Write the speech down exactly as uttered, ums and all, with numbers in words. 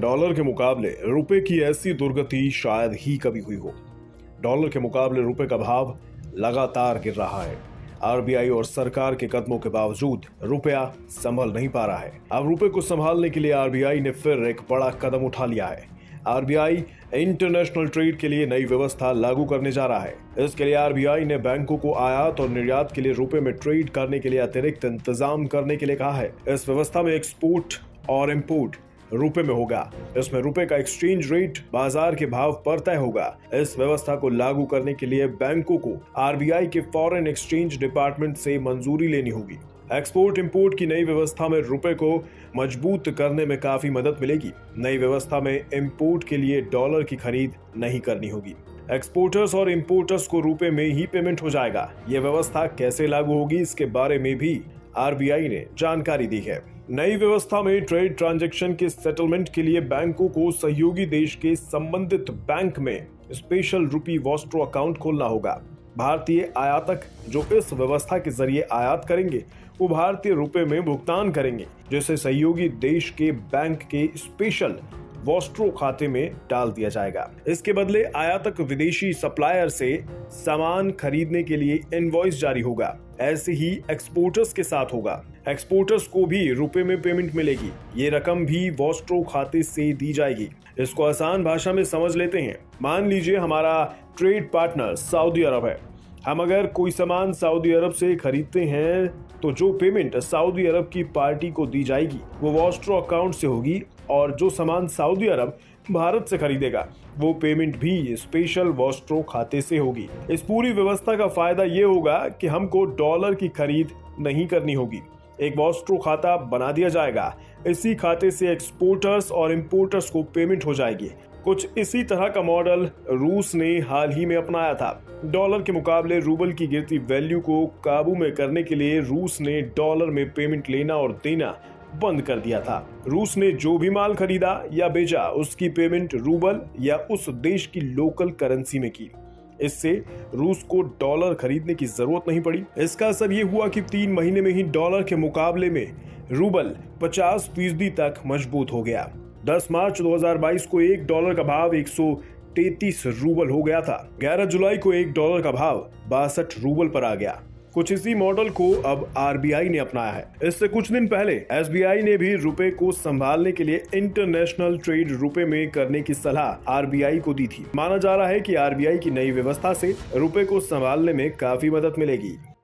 Dollar के मुकाबले रुपए की ऐसी दुर्गति शायद ही कभी हुई हो। डॉलर के मुकाबले रुपए का भाव लगातार गिर रहा है। आरबीआई और सरकार के कदमों के बावजूद रुपया संभल नहीं पा रहा है। अब रुपए को संभालने के लिए आरबीआई ने फिर एक बड़ा कदम उठा लिया है। आरबीआई इंटरनेशनल ट्रेड के लिए नई व्यवस्था लागू करने जा रहा है। इसके लिए आरबीआई ने बैंकों को आयात और निर्यात के लिए रुपए में ट्रेड करने के लिए अतिरिक्त इंतजाम करने के लिए कहा है। इस व्यवस्था में एक्सपोर्ट और इम्पोर्ट रुपए में होगा। इसमें रुपए का एक्सचेंज रेट बाजार के भाव पर तय होगा। इस व्यवस्था को लागू करने के लिए बैंकों को आरबीआई के फॉरेन एक्सचेंज डिपार्टमेंट से मंजूरी लेनी होगी। एक्सपोर्ट इंपोर्ट की नई व्यवस्था में रुपए को मजबूत करने में काफी मदद मिलेगी। नई व्यवस्था में इम्पोर्ट के लिए डॉलर की खरीद नहीं करनी होगी। एक्सपोर्टर्स और इम्पोर्टर्स को रुपए में ही पेमेंट हो जाएगा। ये व्यवस्था कैसे लागू होगी, इसके बारे में भी आरबीआई ने जानकारी दी है। नई व्यवस्था में ट्रेड ट्रांजैक्शन के सेटलमेंट के लिए बैंकों को सहयोगी देश के संबंधित बैंक में स्पेशल रूपी वॉस्ट्रो अकाउंट खोलना होगा। भारतीय आयातक जो इस व्यवस्था के जरिए आयात करेंगे वो भारतीय रुपए में भुगतान करेंगे, जिसे सहयोगी देश के बैंक के स्पेशल वॉस्ट्रो खाते में डाल दिया जाएगा। इसके बदले आयातक विदेशी सप्लायर से सामान खरीदने के लिए इनवॉइस जारी होगा। ऐसे ही एक्सपोर्टर्स के साथ होगा। एक्सपोर्टर्स को भी रुपए में पेमेंट मिलेगी। ये रकम भी वॉस्ट्रो खाते से दी जाएगी। इसको आसान भाषा में समझ लेते हैं। मान लीजिए हमारा ट्रेड पार्टनर सऊदी अरब है। हम अगर कोई सामान सऊदी अरब से खरीदते हैं तो जो पेमेंट सऊदी अरब की पार्टी को दी जाएगी वो वॉस्ट्रो अकाउंट से होगी, और जो सामान सऊदी अरब भारत से खरीदेगा वो पेमेंट भी स्पेशल वॉस्ट्रो खाते से होगी। इस पूरी व्यवस्था का फायदा ये होगा कि हमको डॉलर की खरीद नहीं करनी होगी। एक वॉस्ट्रो खाता बना दिया जाएगा। इसी खाते से एक्सपोर्टर्स और इम्पोर्टर्स को पेमेंट हो जाएगी। कुछ इसी तरह का मॉडल रूस ने हाल ही में अपनाया था। डॉलर के मुकाबले रूबल की गिरती वैल्यू को काबू में करने के लिए रूस ने डॉलर में पेमेंट लेना और देना बंद कर दिया था। रूस ने जो भी माल खरीदा या बेचा उसकी पेमेंट रूबल या उस देश की लोकल करेंसी में की। इससे रूस को डॉलर खरीदने की जरूरत नहीं पड़ी। इसका असर ये हुआ कि तीन महीने में ही डॉलर के मुकाबले में रूबल पचास फीसदी तक मजबूत हो गया। दस मार्च दो हज़ार बाईस को एक डॉलर का भाव एक सौ तैंतीस रूबल हो गया था। ग्यारह जुलाई को एक डॉलर का भाव बासठ रूबल पर आ गया। कुछ इसी मॉडल को अब आरबीआई ने अपनाया है। इससे कुछ दिन पहले एसबीआई ने भी रुपए को संभालने के लिए इंटरनेशनल ट्रेड रुपए में करने की सलाह आरबीआई को दी थी। माना जा रहा है कि आरबीआई की नई व्यवस्था से रुपए को संभालने में काफी मदद मिलेगी।